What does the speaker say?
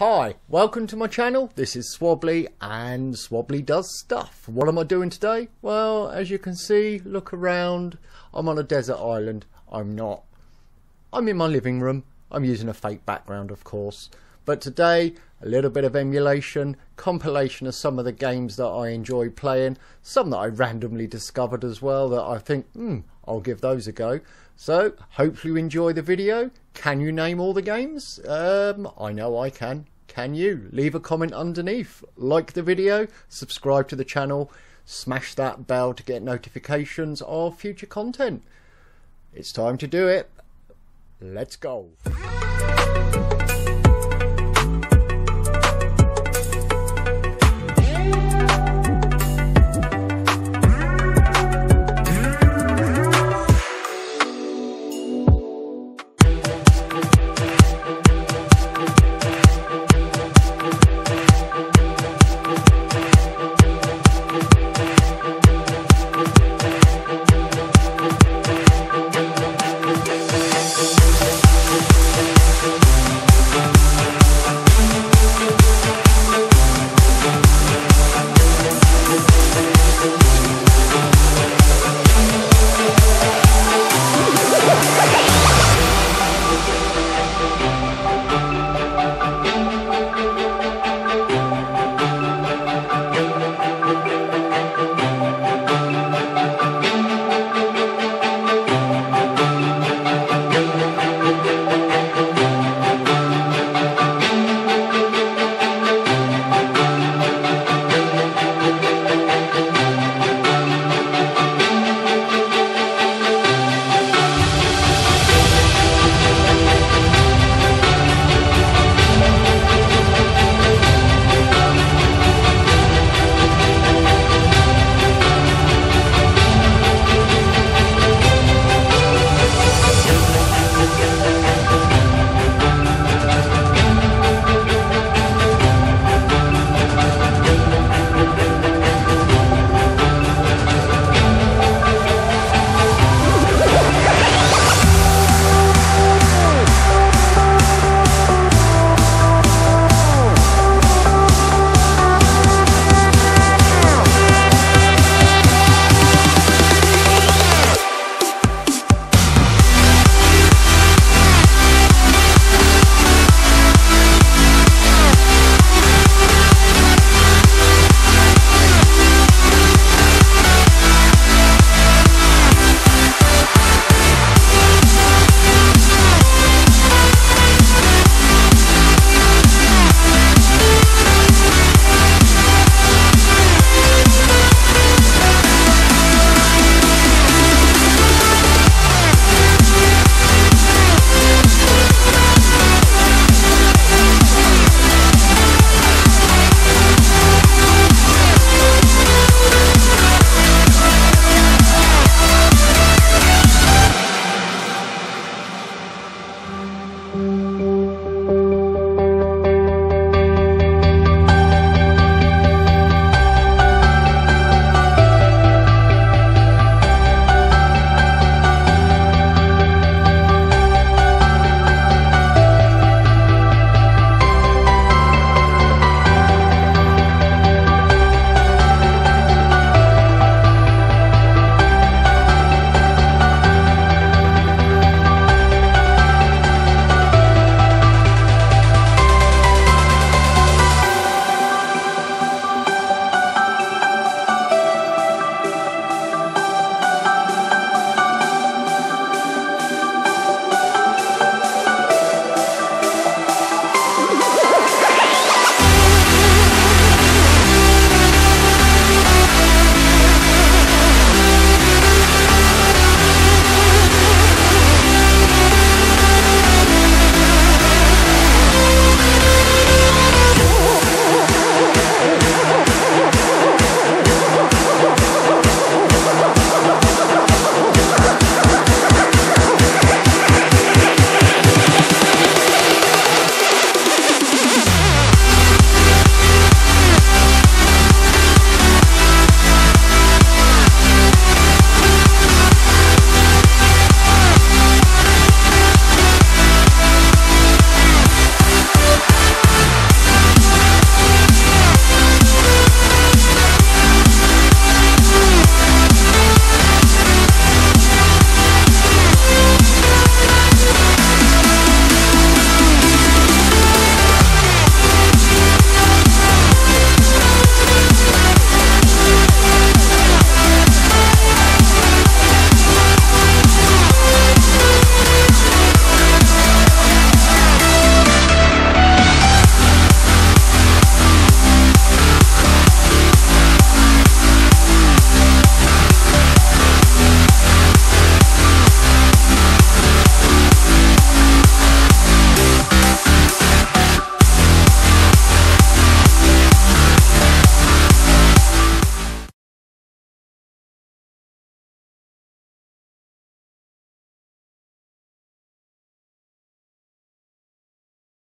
Hi, welcome to my channel. This is Swobbly and Swobbly Does Stuff. What am I doing today? Well, as you can see, look around. I'm on a desert island. I'm not. I'm in my living room. I'm using a fake background, of course. But today, a little bit of emulation, compilation of some of the games that I enjoy playing, some that I randomly discovered as well that I think, I'll give those a go. So, hopefully you enjoy the video. Can you name all the games? I know I can. Can you? Leave a comment underneath, like the video, subscribe to the channel, smash that bell to get notifications of future content. It's time to do it. Let's go.